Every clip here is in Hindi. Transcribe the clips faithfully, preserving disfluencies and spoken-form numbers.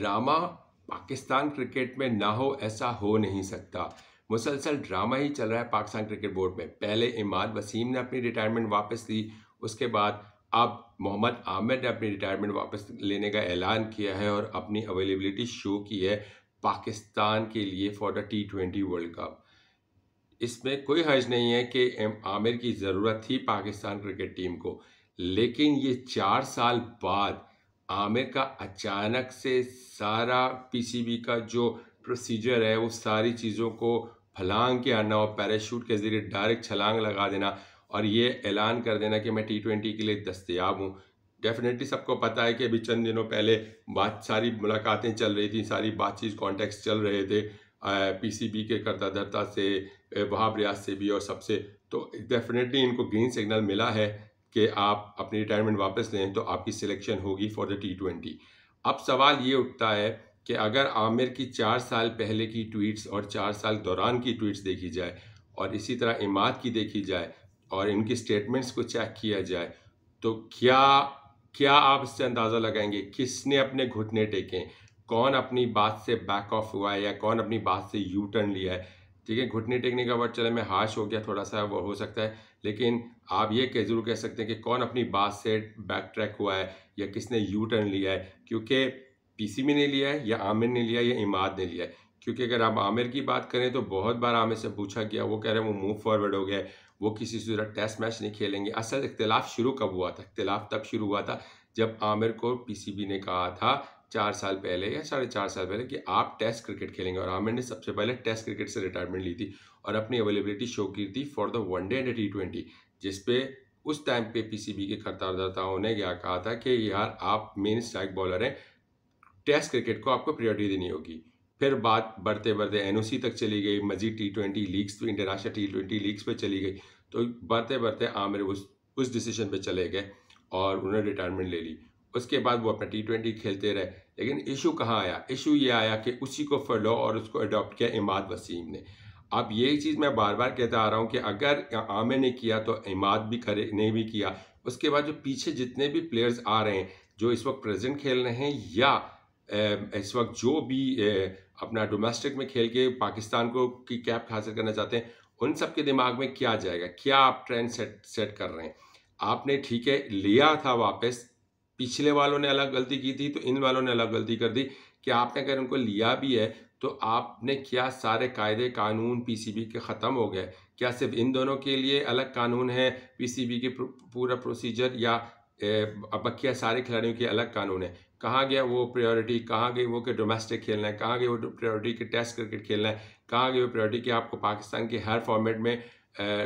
ड्रामा पाकिस्तान क्रिकेट में ना हो ऐसा हो नहीं सकता। मुसलसल ड्रामा ही चल रहा है पाकिस्तान क्रिकेट बोर्ड में। पहले इमाद वसीम ने अपनी रिटायरमेंट वापस ली, उसके बाद अब मोहम्मद आमिर ने अपनी रिटायरमेंट वापस लेने का ऐलान किया है और अपनी अवेलेबिलिटी शो की है पाकिस्तान के लिए for the T twenty World Cup. इसमें कोई हर्ज नहीं है कि आमिर की ज़रूरत थी पाकिस्तान क्रिकेट टीम को, लेकिन ये चार साल बाद आमिर का अचानक से सारा पीसीबी का जो प्रोसीजर है वो सारी चीज़ों को फलांग के आना और पैराशूट के ज़रिए डायरेक्ट छलांग लगा देना और ये ऐलान कर देना कि मैं टी ट्वेंटी के लिए दस्तयाब हूँ। डेफिनेटली सबको पता है कि अभी चंद दिनों पहले बात सारी मुलाकातें चल रही थी, सारी बातचीत कॉन्टेक्स्ट चल रहे थे पीसीबी के करता धरता से, वहाब रियाज से भी और सबसे। तो डेफिनेटली इनको ग्रीन सिग्नल मिला है कि आप अपनी रिटायरमेंट वापस लें तो आपकी सिलेक्शन होगी फॉर द टी ट्वेंटी। अब सवाल ये उठता है कि अगर आमिर की चार साल पहले की ट्वीट्स और चार साल दौरान की ट्वीट्स देखी जाए और इसी तरह इमाद की देखी जाए और इनकी स्टेटमेंट्स को चेक किया जाए तो क्या क्या आप इससे अंदाज़ा लगाएंगे किसने अपने घुटने टेके, कौन अपनी बात से बैक ऑफ हुआ है या कौन अपनी बात से यू टर्न लिया है। ठीक है, घुटने टेकने का वर्ड चले मैं हाश हो गया थोड़ा सा, वो हो सकता है, लेकिन आप ये कह जरूर कह सकते हैं कि कौन अपनी बात से बैक ट्रैक हुआ है या किसने यू टर्न लिया है, क्योंकि पीसीबी ने लिया है या आमिर ने लिया है या इमाद ने लिया है। क्योंकि अगर आप आमिर की बात करें तो बहुत बार आमिर से पूछा गया, वो कह रहे हैं वो मूव फॉरवर्ड हो गया है, वो किसी से टेस्ट मैच नहीं खेलेंगे। असल इख्तिलाफ शुरू कब हुआ था? इख्तिलाफ तब शुरू हुआ था जब आमिर को पीसीबी ने कहा था चार साल पहले या साढ़े चार साल पहले कि आप टेस्ट क्रिकेट खेलेंगे और आमिर ने सबसे पहले टेस्ट क्रिकेट से रिटायरमेंट ली थी और अपनी अवेलेबिलिटी शो की थी for the one day and T twenty, जिसपे उस टाइम पे पीसीबी के कर्ताधर्ताओं ने क्या कहा था कि यार आप मेन स्ट्राइक बॉलर हैं, टेस्ट क्रिकेट को आपको प्रायोरिटी देनी होगी। फिर बात बढ़ते बढ़ते एनओसी तक चली गई, मजीद टी ट्वेंटी लीग्स पे, इंटरनेशनल टी ट्वेंटी लीग्स पे चली गई, तो बढ़ते बढ़ते आमिर उस उस डिसीजन पे चले गए और उन्होंने रिटायरमेंट ले ली। उसके बाद वो अपना टी ट्वेंटी खेलते रहे, लेकिन इशू कहाँ आया? इशू ये आया कि उसी को फॉलो और उसको अडॉप्ट किया इमाद वसीम ने। अब यही चीज़ मैं बार बार कहता आ रहा हूँ कि अगर आमिर ने किया तो इमाद भी करे ने भी किया। उसके बाद जो पीछे जितने भी प्लेयर्स आ रहे हैं जो इस वक्त प्रेजेंट खेल रहे हैं या इस वक्त जो भी अपना डोमेस्टिक में खेल के पाकिस्तान को की कैप हासिल करना चाहते हैं, उन सब के दिमाग में क्या जाएगा? क्या आप ट्रेंड सेट सेट कर रहे हैं? आपने ठीक है लिया था वापस, पिछले वालों ने अलग गलती की थी तो इन वालों ने अलग गलती कर दी कि आपने अगर उनको लिया भी है तो आपने क्या सारे कायदे कानून पीसीबी के ख़त्म हो गए? क्या सिर्फ इन दोनों के लिए अलग कानून है पीसीबी के पूरा प्रोसीजर या बकिया सारे खिलाड़ियों के अलग कानून है? कहाँ गया वो प्रायोरिटी? कहाँ गई वो कि डोमेस्टिक खेलना है? कहाँ गई वो प्रायोरिटी कि टेस्ट क्रिकेट खेलना है? कहाँ गई वो प्रायोरिटी कि आपको पाकिस्तान के हर फॉर्मेट में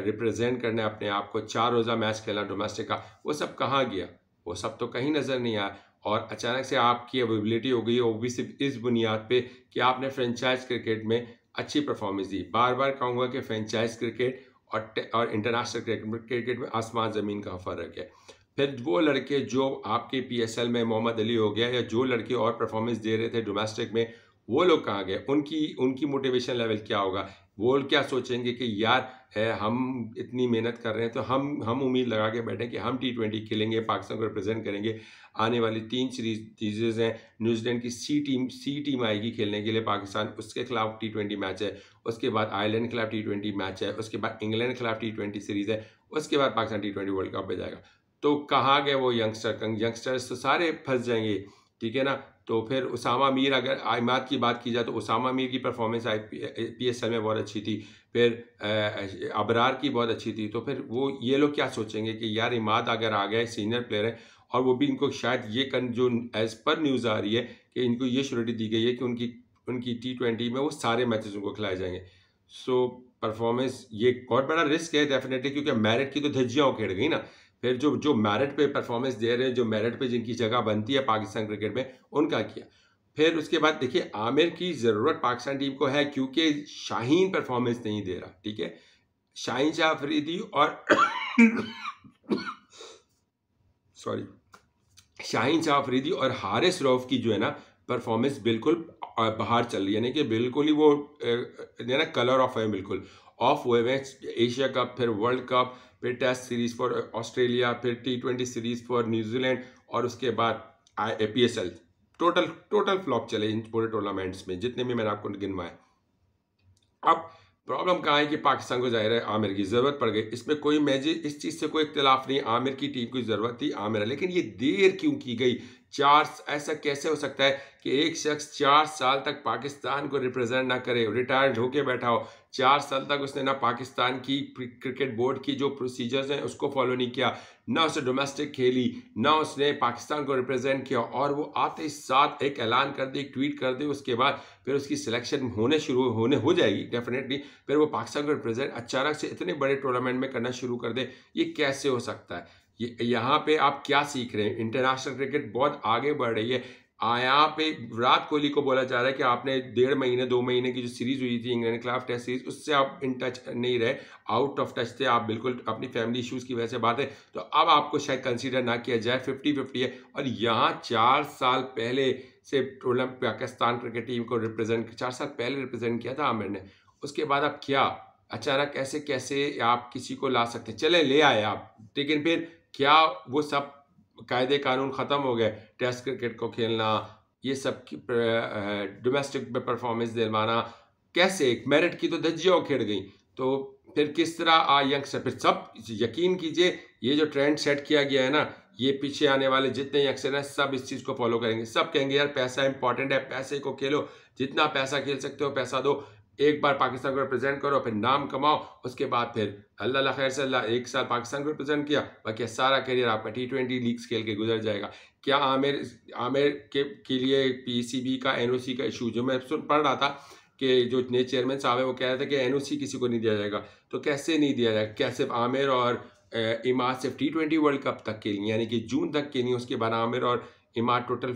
रिप्रेजेंट करना है, अपने आप को चार रोज़ा मैच खेलना डोमेस्टिक का? वो सब कहाँ गया? वो सब तो कहीं नज़र नहीं आया और अचानक से आपकी अवेलेबिलिटी हो गई, वो भी सिर्फ इस बुनियाद पे कि आपने फ्रेंचाइज क्रिकेट में अच्छी परफॉर्मेंस दी। बार बार कहूँगा कि फ्रेंचाइज क्रिकेट और और इंटरनेशनल क्रिकेट क्रिकेट में आसमान ज़मीन का फ़र्क है। फिर वो लड़के जो आपके पीएसएल में मोहम्मद अली हो गया या जो लड़के और परफॉर्मेंस दे रहे थे डोमेस्टिक में, वो लोग कहाँ गए? उनकी उनकी मोटिवेशन लेवल क्या होगा? वो क्या सोचेंगे कि यार है हम इतनी मेहनत कर रहे हैं तो हम हम उम्मीद लगा के बैठे कि हम टी ट्वेंटी खेलेंगे, पाकिस्तान को रिप्रेजेंट करेंगे, आने वाली तीन सीरीज सीरीज़ हैं, न्यूजीलैंड की सी टीम सी टीम आएगी खेलने के लिए पाकिस्तान, उसके खिलाफ टी ट्वेंटी मैच है, उसके बाद आयरलैंड के खिलाफ टी ट्वेंटी मैच है, उसके बाद इंग्लैंड के खिलाफ टी ट्वेंटी सीरीज़ है, उसके बाद Pakistan T twenty World Cup में जाएगा। तो कहाँ गए वो यंगस्टर? यंगस्टर्स तो सारे फंस जाएंगे, ठीक है ना। तो फिर उसामा मीर, अगर इमाद की बात की जाए तो उसामा मीर की performance I P S L में बहुत अच्छी थी, फिर अबरार की बहुत अच्छी थी, तो फिर वो ये लोग क्या सोचेंगे कि यार इमाद अगर आ गए सीनियर प्लेयर हैं और वो भी इनको शायद ये कन जो एज पर न्यूज़ आ रही है कि इनको ये श्योरिटी दी गई है कि उनकी उनकी टी ट्वेंटी में वो सारे मैचेस उनको खिलाए जाएंगे। सो परफॉर्मेंस ये बहुत बड़ा रिस्क है डेफिनेटली, क्योंकि मेरिट की तो धज्जियाँ उखेड़ गई ना। फिर जो जो मेरिट पे परफॉर्मेंस दे रहे हैं, जो मेरिट पे जिनकी जगह बनती है पाकिस्तान क्रिकेट में, उनका किया। फिर उसके बाद देखिए आमिर की ज़रूरत पाकिस्तान टीम को है क्योंकि शाहीन परफॉर्मेंस नहीं दे रहा, ठीक है। शाहीन शाह अफरीदी और सॉरी शाहीन शाह अफरीदी और हारिस रऊफ की जो है ना परफॉर्मेंस बिल्कुल बाहर चल रही है, यानी कि बिल्कुल ही वो ना कलर ऑफ है, बिल्कुल ऑफ हुए हुए हैं। एशिया कप, फिर वर्ल्ड कप, फिर टेस्ट सीरीज़ फॉर ऑस्ट्रेलिया, फिर T twenty series for New Zealand और उसके बाद I P S L total total flop चले इन पूरे टूर्नामेंट्स में जितने में मैंने आपको गिनवाए। अब प्रॉब्लम कहाँ है कि पाकिस्तान को जाहिर है आमिर की ज़रूरत पड़ गई, इसमें कोई मैच इस चीज़ से कोई इख्तलाफ नहीं, आमिर की टीम की ज़रूरत थी आमिर, लेकिन ये देर क्यों की गई? चार ऐसा कैसे हो सकता है कि एक शख्स चार साल तक पाकिस्तान को रिप्रेजेंट ना करे, रिटायर्ड होके बैठा हो, चार साल तक उसने ना पाकिस्तान की क्रिकेट बोर्ड की जो प्रोसीजर्स हैं उसको फॉलो नहीं किया, ना उसने डोमेस्टिक खेली, ना उसने पाकिस्तान को रिप्रेजेंट किया, और वो आते ही साथ एक ऐलान कर दे, एक ट्वीट कर दे, उसके बाद फिर उसकी सिलेक्शन होने शुरू होने हो जाएगी डेफिनेटली, फिर वो पाकिस्तान को रिप्रेजेंट अचानक से इतने बड़े टूर्नामेंट में करना शुरू कर दे, ये कैसे हो सकता है? ये यहाँ पे आप क्या सीख रहे हैं? इंटरनेशनल क्रिकेट बहुत आगे बढ़ रही है। यहाँ पे विराट कोहली को बोला जा रहा है कि आपने डेढ़ महीने दो महीने की जो सीरीज़ हुई थी इंग्लैंड के खिलाफ टेस्ट सीरीज, उससे आप इन टच नहीं रहे, आउट ऑफ टच थे आप बिल्कुल, अपनी फैमिली इश्यूज़ की वजह से बात है, तो अब आपको शायद कंसीडर ना किया जाए, फिफ्टी फिफ्टी है। और यहाँ चार साल पहले से पाकिस्तान क्रिकेट टीम को रिप्रेजेंट चार साल पहले रिप्रेजेंट किया था आमिर ने, उसके बाद आप क्या अचानक ऐसे कैसे आप किसी को ला सकते? चले ले आए आप, लेकिन फिर क्या वो सब कायदे कानून ख़त्म हो गए? टेस्ट क्रिकेट को खेलना, ये सब की डोमेस्टिक में परफॉर्मेंस दिलवाना, कैसे एक मेरिट की तो धज्जियाँ उखेड़ गई, तो फिर किस तरह आ यंगस्टर? फिर सब यकीन कीजिए ये जो ट्रेंड सेट किया गया है ना, ये पीछे आने वाले जितने यंगस्टर हैं सब इस चीज़ को फॉलो करेंगे, सब कहेंगे यार पैसा इंपॉर्टेंट है, पैसे को खेलो, जितना पैसा खेल सकते हो पैसा दो, एक बार पाकिस्तान को रिप्रेजेंट करो, फिर नाम कमाओ, उसके बाद फिर अल्लाह अल्लाह खैर से अल्लाह, एक साल पाकिस्तान को रिप्रेजेंट किया, बाकी सारा करियर आपका टी ट्वेंटी लीग्स खेल के गुजर जाएगा। क्या आमिर आमिर के, के लिए पीसीबी का एनओसी का इशू जो मैं सुन पढ़ रहा था कि जो नए चेयरमैन साहब हैं वो कह रहे थे कि एनओसी किसी को नहीं दिया जाएगा, तो कैसे नहीं दिया जाएगा? क्या सिर्फ आमिर और इमाद सिर्फ टी ट्वेंटी वर्ल्ड कप तक के लिए, यानी कि जून तक के लिए, उसके बाद आमिर और इमाद टोटल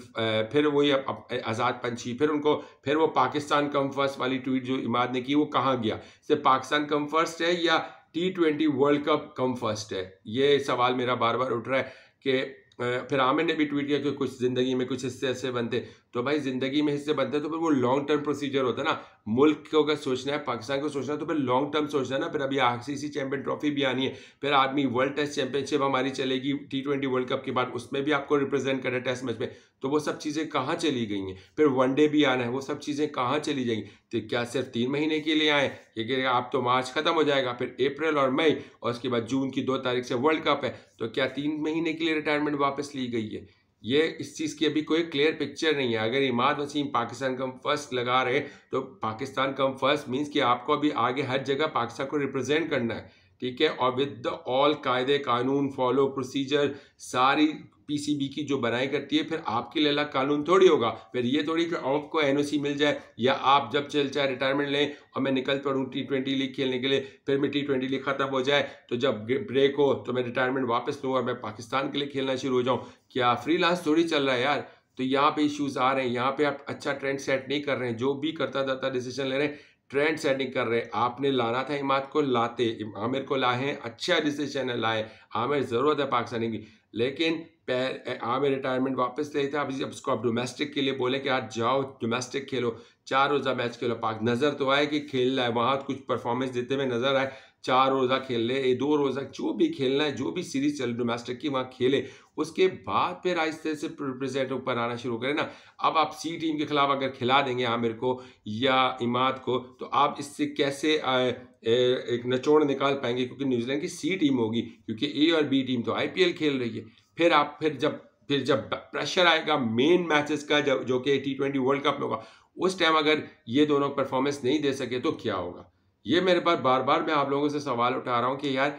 फिर वही आज़ाद पंछी, फिर उनको फिर वो पाकिस्तान कम फर्स्ट वाली ट्वीट जो इमाद ने की वो कहाँ गया? सिर्फ पाकिस्तान कम फर्स्ट है या T twenty World Cup come first है? ये सवाल मेरा बार बार उठ रहा है कि फिर आमिर ने भी ट्वीट किया कि कुछ ज़िंदगी में कुछ हिस्से ऐसे बनते, तो भाई ज़िंदगी में हिस्से बनते तो फिर वो लॉन्ग टर्म प्रोसीजर होता है ना, मुल्क को अगर सोचना है, पाकिस्तान को सोचना है, तो फिर लॉन्ग टर्म सोचना है ना। फिर अभी आईसीसी चैंपियन ट्रॉफी भी आनी है, फिर आदमी वर्ल्ड टेस्ट चैंपियनशिप हमारी चलेगी टी ट्वेंटी वर्ल्ड कप के बाद, उसमें भी आपको रिप्रेजेंट करना है टेस्ट मैच में, तो वो सब चीज़ें कहाँ चली गई हैं? फिर वनडे भी आना है, वो सब चीज़ें कहाँ चली जाएंगी? तो क्या सिर्फ तीन महीने के लिए आए? क्योंकि आप तो मार्च ख़त्म हो जाएगा, फिर अप्रैल और मई, और उसके बाद जून की दो तारीख से वर्ल्ड कप है, तो क्या तीन महीने के लिए रिटायरमेंट वापस ली गई है? ये इस चीज़ की अभी कोई क्लियर पिक्चर नहीं है। अगर इमाद वसीम पाकिस्तान कम फर्स्ट लगा रहे तो पाकिस्तान कम फर्स्ट मींस कि आपको अभी आगे हर जगह पाकिस्तान को रिप्रेजेंट करना है, ठीक है, और विद ऑल कायदे कानून फॉलो प्रोसीजर सारी पीसीबी की जो बनाई करती है, फिर आपके लिए अलग कानून थोड़ी होगा। फिर ये थोड़ी कि आपको एनओसी मिल जाए या आप जब चल चाहे रिटायरमेंट लें और मैं निकल पड़ूँ टी ट्वेंटी लीग खेलने के लिए, फिर मैं टी ट्वेंटी लीग ख़त्म हो जाए तो जब ब्रेक हो तो मैं रिटायरमेंट वापस लूँ और मैं पाकिस्तान के लिए खेलना शुरू हो जाऊँ। क्या फ्रीलांस थोड़ी चल रहा है यार? तो यहाँ पर इशूज़ आ रहे हैं, यहाँ पर आप अच्छा ट्रेंड सेट नहीं कर रहे हैं, जो भी करता धरता डिसीजन ले रहे हैं, ट्रेंड सेटिंग कर रहे हैं। आपने लाना था इमाद को, लाते आमिर को लाएँ, अच्छा डिसीजन लाएँ, आमिर ज़रूरत है पाकिस्तानी की, लेकिन पहले आमिर रिटायरमेंट वापस ले था। अब इसको आप डोमेस्टिक के लिए बोले कि आज जाओ डोमेस्टिक खेलो, चार रोज़ा मैच खेलो, पाक नज़र तो आए कि खेल रहा है, वहाँ कुछ परफॉर्मेंस देते हुए नज़र आए, चार रोज़ा खेल ले, दो रोज़ा जो भी खेलना है, जो भी सीरीज़ चल डोमेस्टिक की वहाँ खेले, उसके बाद फिर आहिस्ते से रिप्रेजेंट ऊपर आना शुरू करें ना। अब आप सी टीम के खिलाफ अगर खिला देंगे आमिर को या इमाद को तो आप इससे कैसे एक निचोड़ निकाल पाएंगे? क्योंकि न्यूजीलैंड की सी टीम होगी, क्योंकि ए और बी टीम तो आईपीएल खेल रही है। फिर आप फिर जब फिर जब प्रेशर आएगा मेन मैचेस का, जब जो कि टी ट्वेंटी वर्ल्ड कप में होगा, उस टाइम अगर ये दोनों परफॉर्मेंस नहीं दे सके तो क्या होगा? ये मेरे पास बार बार मैं आप लोगों से सवाल उठा रहा हूँ कि यार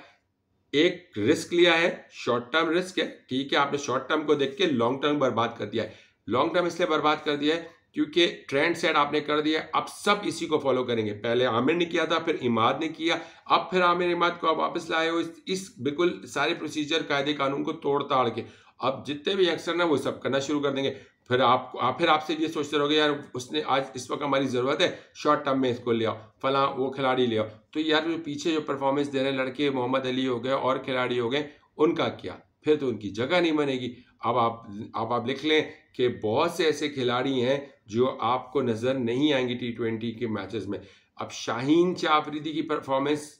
एक रिस्क लिया है, शॉर्ट टर्म रिस्क है, ठीक है, आपने शॉर्ट टर्म को देख के लॉन्ग टर्म बर्बाद कर दिया है। लॉन्ग टर्म इसलिए बर्बाद कर दिया है क्योंकि ट्रेंड सेट आपने कर दिया, अब सब इसी को फॉलो करेंगे। पहले आमिर ने किया था, फिर इमाद ने किया, अब फिर आमिर इमाद को आप वापस लाए हो, इस, इस बिल्कुल सारे प्रोसीजर कायदे कानून को तोड़ ताड़ के अब जितने भी एक्सर ना वो सब करना शुरू कर देंगे। फिर आप फिर आपसे ये सोचते रहोगे यार उसने आज इस वक्त हमारी ज़रूरत है, शॉर्ट टर्म में इसको ले आओ, फला वो खिलाड़ी ले आओ, तो यार जो पीछे जो परफॉर्मेंस दे रहे लड़के मोहम्मद अली हो गए और खिलाड़ी हो गए, उनका क्या? फिर तो उनकी जगह नहीं बनेगी। अब आप अब आप लिख लें कि बहुत से ऐसे खिलाड़ी हैं जो आपको नज़र नहीं आएंगे टी ट्वेंटी के मैचेस में। अब शाहीन शाह अफरीदी की परफॉर्मेंस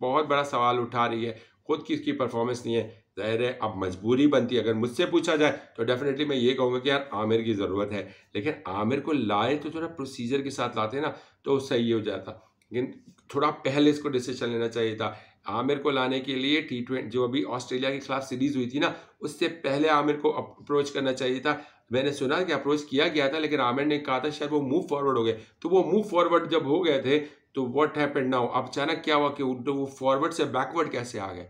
बहुत बड़ा सवाल उठा रही है, खुद की इसकी परफॉर्मेंस नहीं है, ज़ाहिर है अब मजबूरी बनती है। अगर मुझसे पूछा जाए तो डेफिनेटली मैं ये कहूँगा कि यार आमिर की ज़रूरत है, लेकिन आमिर को लाए तो थोड़ा प्रोसीजर के साथ लाते ना तो सही हो जाता, लेकिन थोड़ा पहले इसको डिसीजन लेना चाहिए था। आमिर को लाने के लिए टी ट्वेंटी जो अभी ऑस्ट्रेलिया के खिलाफ सीरीज़ हुई थी ना, उससे पहले आमिर को अप्रोच करना चाहिए था। मैंने सुना कि अप्रोच किया गया था, लेकिन आमिर ने कहा था शायद वो मूव फॉरवर्ड हो गए, तो वो मूव फॉरवर्ड जब हो गए थे तो व्हाट हैपेंड नाउ, अब अचानक क्या हुआ कि वो फॉरवर्ड से बैकवर्ड कैसे आ गए,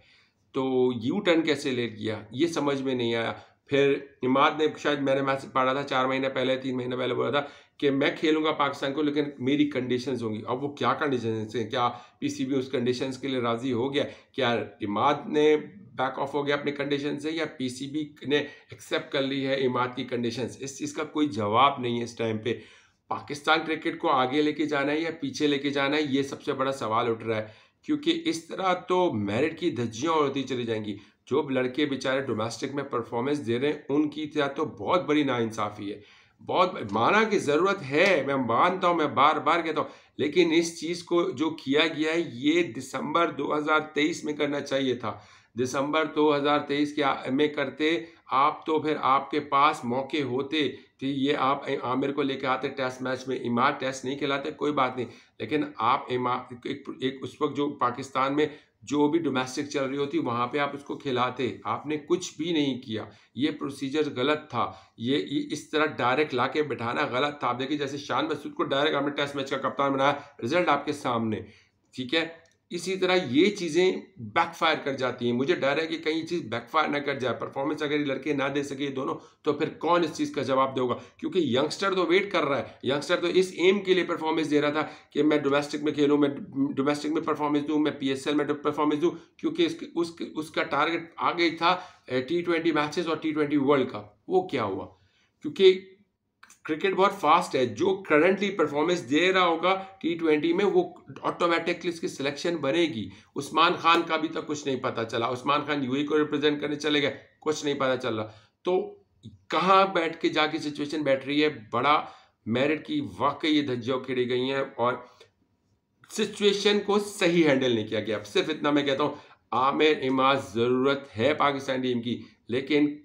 तो यू टर्न कैसे ले लिया, ये समझ में नहीं आया। फिर इमाद ने शायद, मैंने मैसेज पढ़ा था चार महीने पहले तीन महीने पहले, बोला था कि मैं खेलूंगा पाकिस्तान को लेकिन मेरी कंडीशंस होंगी। अब वो क्या कंडीशंस हैं, क्या पीसीबी उस कंडीशंस के लिए राज़ी हो गया, क्या इमाद ने बैक ऑफ हो गया अपने कंडीशन से, या पीसीबी ने एक्सेप्ट कर ली है इमाद की कंडीशंस, इस चीज़ का कोई जवाब नहीं है। इस टाइम पे पाकिस्तान क्रिकेट को आगे लेके जाना है या पीछे लेके जाना है, ये सबसे बड़ा सवाल उठ रहा है, क्योंकि इस तरह तो मेरिट की धज्जियाँ होती चली जाएंगी। जो लड़के बेचारे डोमेस्टिक में परफॉर्मेंस दे रहे हैं उनकी तो बहुत बड़ी नाइंसाफ़ी है। बहुत माना की ज़रूरत है, मैं मानता हूँ, मैं बार बार कहता हूँ, लेकिन इस चीज़ को जो किया गया है ये दिसंबर दो हज़ार तेईस में करना चाहिए था। दिसंबर दो हज़ार तेईस के में करते आप तो फिर आपके पास मौके होते कि ये आप आमिर को लेकर आते टेस्ट मैच में। इमाद टेस्ट नहीं खिलाते कोई बात नहीं, लेकिन आप इमाद एक, एक उस वक्त जो पाकिस्तान में जो भी डोमेस्टिक चल रही होती वहाँ पे आप उसको खिलाते, आपने कुछ भी नहीं किया। ये प्रोसीजर गलत था, ये इस तरह डायरेक्ट लाके बिठाना गलत था। आप देखिए जैसे शाह मसूद को डायरेक्ट आपने टेस्ट मैच का कप्तान बनाया, रिजल्ट आपके सामने, ठीक है। इसी तरह ये चीज़ें बैकफायर कर जाती हैं। मुझे डर है कि कहीं चीज़ बैकफायर ना कर जाए, परफॉर्मेंस अगर ये लड़के ना दे सके दोनों, तो फिर कौन इस चीज़ का जवाब देगा, क्योंकि यंगस्टर तो वेट कर रहा है। यंगस्टर तो इस एम के लिए परफॉर्मेंस दे रहा था कि मैं डोमेस्टिक में खेलूँ, मैं डोमेस्टिक में परफॉर्मेंस दूँ, मैं पी एस एल में परफॉर्मेंस दूँ, क्योंकि उस, उसका टारगेट आगे था टी ट्वेंटी मैचेस और टी ट्वेंटी वर्ल्ड कप। वो क्या हुआ, क्योंकि क्रिकेट बहुत फास्ट है, जो करंटली परफॉर्मेंस दे रहा होगा टी ट्वेंटी में वो ऑटोमेटिकली इसकी सिलेक्शन बनेगी। उस्मान खान का भी तो कुछ नहीं पता चला, उस्मान खान यूएई को रिप्रेजेंट करने चले गए, कुछ नहीं पता चल रहा, तो कहाँ बैठ के जाके सिचुएशन बैठ रही है। बड़ा मेरिट की वाकई ये धज्जियाँ खेड़ी गई हैं और सिचुएशन को सही हैंडल नहीं किया गया। सिर्फ इतना मैं कहता हूँ, आमिर इमाद ज़रूरत है पाकिस्तान टीम की, लेकिन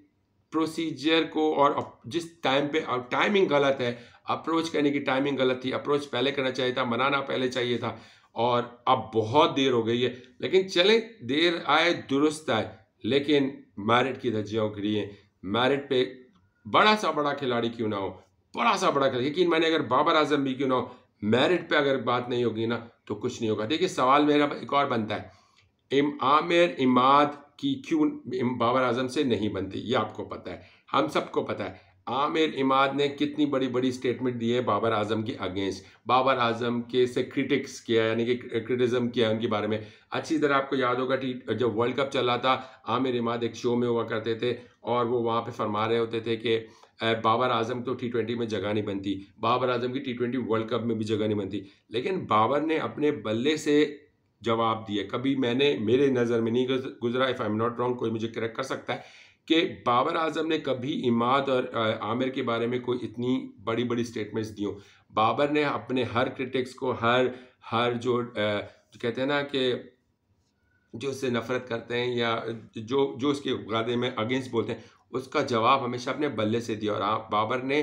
प्रोसीजर को और जिस टाइम पे, और टाइमिंग गलत है, अप्रोच करने की टाइमिंग गलत थी, अप्रोच पहले करना चाहिए था, मनाना पहले चाहिए था, और अब बहुत देर हो गई है। लेकिन चले देर आए दुरुस्त आए, लेकिन मैरिट की धज्जियाँ उखड़ी हैं। मैरिट पे बड़ा सा बड़ा खिलाड़ी क्यों ना हो, बड़ा सा बड़ा खिलाड़ी, यकीन मैंने अगर बाबर आजम भी क्यों ना हो, मैरिट पे अगर बात नहीं होगी ना तो कुछ नहीं होगा। देखिए सवाल मेरा एक और बनता है, इम आमिर इमाद कि क्यों बाबर आजम से नहीं बनती, ये आपको पता है, हम सबको पता है। आमिर इमाद ने कितनी बड़ी बड़ी स्टेटमेंट दी है बाबर आजम के अगेंस्ट, बाबर आजम के से क्रिटिक्स किया, यानी कि क्रिटिसिज्म किया उनके बारे में। अच्छी तरह आपको याद होगा टी जब वर्ल्ड कप चला था, आमिर इमाद एक शो में हुआ करते थे और वो वहाँ पे फरमा रहे होते थे कि बाबर आजम तो टी ट्वेंटी में जगह नहीं बनती, बाबर आजम की टी ट्वेंटी वर्ल्ड कप में भी जगह नहीं बनती, लेकिन बाबर ने अपने बल्ले से जवाब दिए। कभी मैंने मेरे नज़र में नहीं गुजरा, if I am not wrong, कोई मुझे करेक्ट कर सकता है, कि बाबर आजम ने कभी इमाद और आमिर के बारे में कोई इतनी बड़ी बड़ी स्टेटमेंट्स दी हों। बाबर ने अपने हर क्रिटिक्स को, हर हर जो, जो कहते हैं ना कि जो उससे नफरत करते हैं या जो जो उसके वादे में अगेंस्ट बोलते हैं, उसका जवाब हमेशा अपने बल्ले से दिया। और आप बाबर ने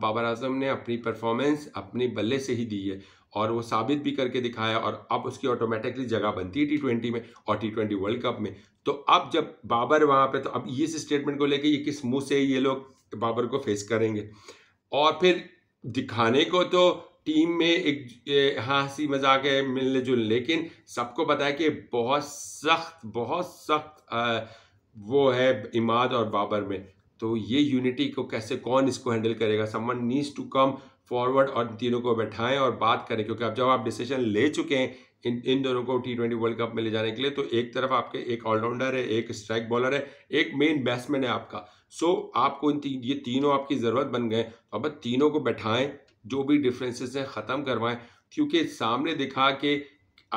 बाबर आजम ने अपनी परफॉर्मेंस अपने बल्ले से ही दी है और वो साबित भी करके दिखाया, और अब उसकी ऑटोमेटिकली जगह बनती है टी ट्वेंटी में और टी ट्वेंटी वर्ल्ड कप में। तो अब जब बाबर वहाँ पे, तो अब ये स्टेटमेंट को लेके ये किस मुंह से ये लोग बाबर को फेस करेंगे। और फिर दिखाने को तो टीम में एक हंसी मजाक है मिलने जुल, लेकिन सबको पता है कि बहुत सख्त बहुत सख्त वो है इमाद और बाबर में। तो ये यूनिटी को कैसे, कौन इसको हैंडल करेगा, someone needs to come forward और तीनों को बैठाएं और बात करें, क्योंकि अब जब आप डिसीजन ले चुके हैं इन इन दोनों को टी ट्वेंटी वर्ल्ड कप में ले जाने के लिए, तो एक तरफ आपके एक ऑलराउंडर है, एक स्ट्राइक बॉलर है, एक मेन बैट्समैन है आपका, सो आपको इन तीन ये तीनों आपकी ज़रूरत बन गए। अब तीनों को बैठाएं, जो भी डिफ्रेंसेस हैं ख़त्म करवाएं, क्योंकि सामने दिखा के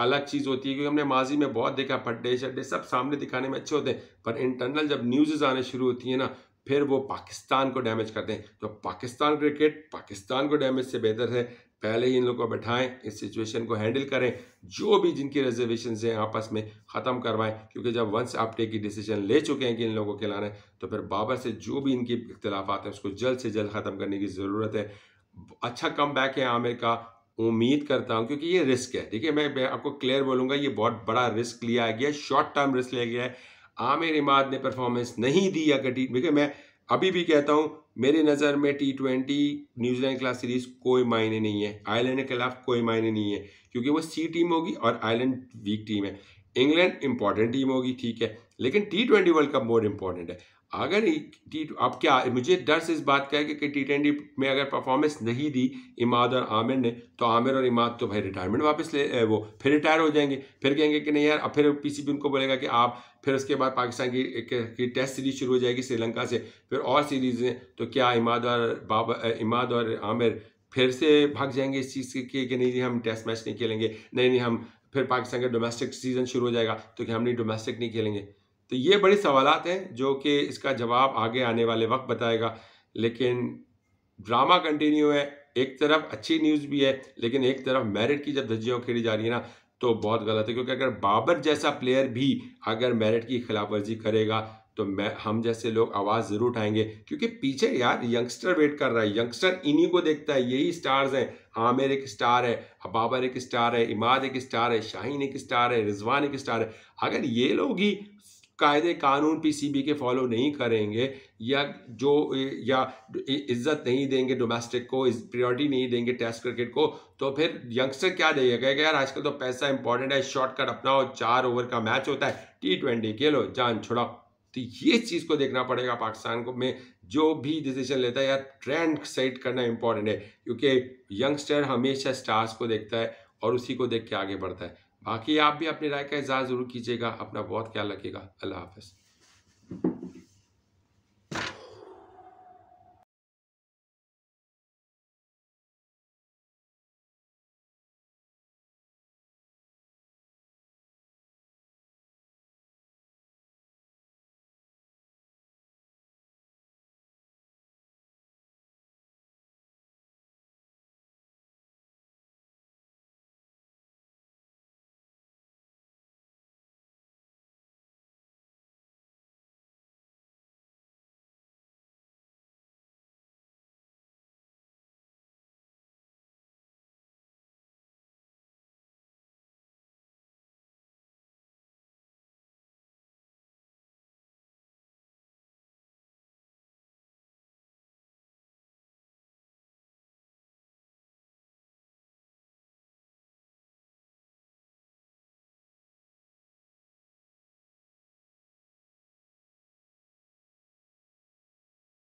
अलग चीज़ होती है, क्योंकि हमने माजी में बहुत देखा, फड्डे शड्डे सब सामने दिखाने में अच्छे होते हैं, पर इंटरनल जब न्यूज़ आने शुरू होती हैं ना फिर वो पाकिस्तान को डैमेज करते हैं। तो पाकिस्तान क्रिकेट पाकिस्तान को डैमेज से बेहतर है पहले ही इन लोगों को बैठाएं, इस सिचुएशन को हैंडल करें, जो भी जिनकी रिजर्वेशन हैं आपस में ख़त्म करवाएं, क्योंकि जब वंस आप टेक की डिसीजन ले चुके हैं कि इन लोगों को खिलाना है तो फिर बाबर से जो भी इनकी इख्तिलाफात हैं उसको जल्द से जल्द ख़त्म करने की ज़रूरत है। अच्छा कम बैक है आमिर का, उम्मीद करता हूं, क्योंकि ये रिस्क है, ठीक है, मैं आपको क्लियर बोलूँगा, ये बहुत बड़ा रिस्क लिया गया है, शॉर्ट टर्म रिस्क लिया गया है। आमिर इमाद ने परफॉर्मेंस नहीं दी या कटी, देखिए मैं अभी भी कहता हूँ मेरी नज़र में T twenty New Zealand class series कोई मायने नहीं है, आयरलैंड के खिलाफ कोई मायने नहीं है, क्योंकि वो सी टीम होगी और आयरलैंड वीक टीम है, इंग्लैंड इंपॉर्टेंट टीम होगी, ठीक है, लेकिन T twenty World Cup more important है। अगर टी अब क्या मुझे डर से इस बात का है कि, कि टी ट्वेंटी में अगर परफॉर्मेंस नहीं दी इमाद और आमिर ने तो आमिर और इमाद तो भाई रिटायरमेंट वापस ले, वो फिर रिटायर हो जाएंगे, फिर कहेंगे कि नहीं यार, अब फिर पीसीबी उनको बोलेगा कि आप, फिर उसके बाद पाकिस्तान की, की टेस्ट सीरीज शुरू हो जाएगी श्रीलंका से, फिर और सीरीज़ें, तो क्या इमाद और बाबर इमाद और आमिर फिर से भाग जाएंगे इस चीज़ के कि नहीं हम टेस्ट मैच नहीं खेलेंगे, नहीं नहीं हम फिर पाकिस्तान का डोमेस्टिक सीज़न शुरू हो जाएगा तो कि हम नहीं डोमेस्टिक नहीं खेलेंगे। तो ये बड़े सवालात हैं जो कि इसका जवाब आगे आने वाले वक्त बताएगा, लेकिन ड्रामा कंटिन्यू है। एक तरफ अच्छी न्यूज़ भी है, लेकिन एक तरफ मेरिट की जब धज्जियाँ खेली जा रही है ना तो बहुत गलत है, क्योंकि अगर बाबर जैसा प्लेयर भी अगर मेरिट की खिलाफ वर्जी करेगा तो मैं हम जैसे लोग आवाज़ ज़रूर उठाएंगे, क्योंकि पीछे यार यंगस्टर वेट कर रहा है, यंगस्टर इन्हीं को देखता है, यही स्टार्स हैं। आमिर एक स्टार है, बाबर एक स्टार है, इमाद एक स्टार है, शाहीन एक स्टार है, रिजवान एक स्टार है। अगर ये लोग ही कायदे कानून पीसीबी के फॉलो नहीं करेंगे या जो या इज्जत नहीं देंगे डोमेस्टिक को, प्रायोरिटी नहीं देंगे टेस्ट क्रिकेट को, तो फिर यंगस्टर क्या देगा, कहेगा यार आजकल तो पैसा इंपॉर्टेंट है, शॉर्टकट अपनाओ, चार ओवर का मैच होता है, टी ट्वेंटी खेलो, जान छुड़ाओ। तो ये चीज़ को देखना पड़ेगा पाकिस्तान को में जो भी डिसीजन लेता है यार, ट्रेंड सेट करना इंपॉर्टेंट है, क्योंकि यंगस्टर हमेशा स्टार्स को देखता है और उसी को देख के आगे बढ़ता है। बाकी आप भी अपनी राय का इज़हार ज़रूर कीजिएगा। अपना बहुत ख्याल रखिएगा। अल्लाह हाफ़िज़।